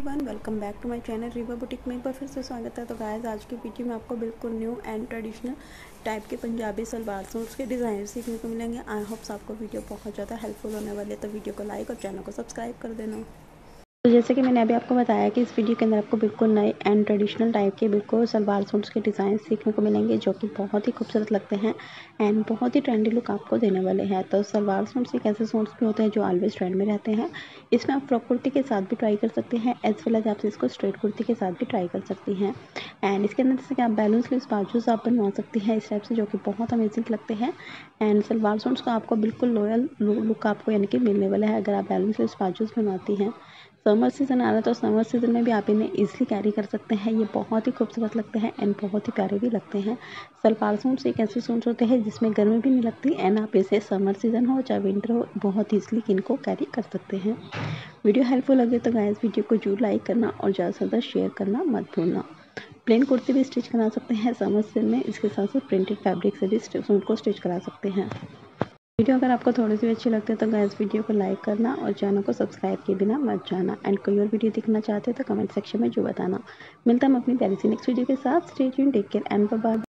Everyone welcome back to my channel Riva boutique में एक बार फिर से स्वागत है। तो गाइस आज की वीडियो में आपको बिल्कुल न्यू एंड ट्रेडिशनल टाइप के पंजाबी सलवार सूट्स के डिज़ाइन सीखने को मिलेंगे। आई होप्स आपको वीडियो बहुत ज़्यादा हेल्पफुल होने वाली है। तो वीडियो को लाइक और चैनल को सब्सक्राइब कर देना। तो जैसे कि मैंने अभी आपको बताया कि इस वीडियो के अंदर आपको बिल्कुल नए एंड ट्रेडिशनल टाइप के बिल्कुल सलवार सूट्स के डिज़ाइन सीखने को मिलेंगे जो कि बहुत ही खूबसूरत लगते हैं एंड बहुत ही ट्रेंडी लुक आपको देने वाले हैं। तो सलवार सूट्स एक ऐसे सूट्स भी होते हैं जो ऑलवेज ट्रेंड में रहते हैं। इसमें आप फ्रॉक कुर्ती के साथ भी ट्राई कर सकते हैं, एज वेल एज आप इसको स्ट्रेट कुर्ती के साथ भी ट्राई कर सकती हैं। एंड इसके अंदर जैसे कि आप बैलून स्लीव्स बाजूस आप बनवा सकती हैं इस टाइप से, जो कि बहुत अमेजिंग लगते हैं। एंड सलवार सूट्स का आपको बिल्कुल लॉयल लुक आपको यानी कि मिलने वाला है अगर आप बैलून स्लीव्स बाजूस बनवाती हैं। समर सीज़न आ रहा है तो समर सीज़न में भी आप इन्हें ईजिली कैरी कर सकते हैं। ये बहुत ही खूबसूरत लगते हैं एंड बहुत ही प्यारे भी लगते हैं। सलवार सूट्स एक ऐसे सूट्स होते हैं जिसमें गर्मी भी नहीं लगती एंड आप इसे समर सीज़न हो चाहे विंटर हो बहुत ईजिली इनको कैरी कर सकते हैं। वीडियो हेल्पफुल लगे तो गाइस वीडियो को जरूर लाइक करना और ज़्यादा से ज़्यादा शेयर करना मत भूलना। प्लेन कुर्ती भी स्टिच करा सकते हैं समर सीजन में, इसके साथ साथ प्रिंटेड फैब्रिक से भी सूट को स्टिच करा सकते हैं। वीडियो अगर आपको थोड़ी सी अच्छी लगती है तो गाइस वीडियो को लाइक करना और चैनल को सब्सक्राइब किए बिना मत जाना। एंड कोई और वीडियो देखना चाहते हो तो कमेंट सेक्शन में जो बताना। मिलता हम अपनी प्यारी सी नेक्स्ट वीडियो के साथ। Stay tuned, take care and bye bye.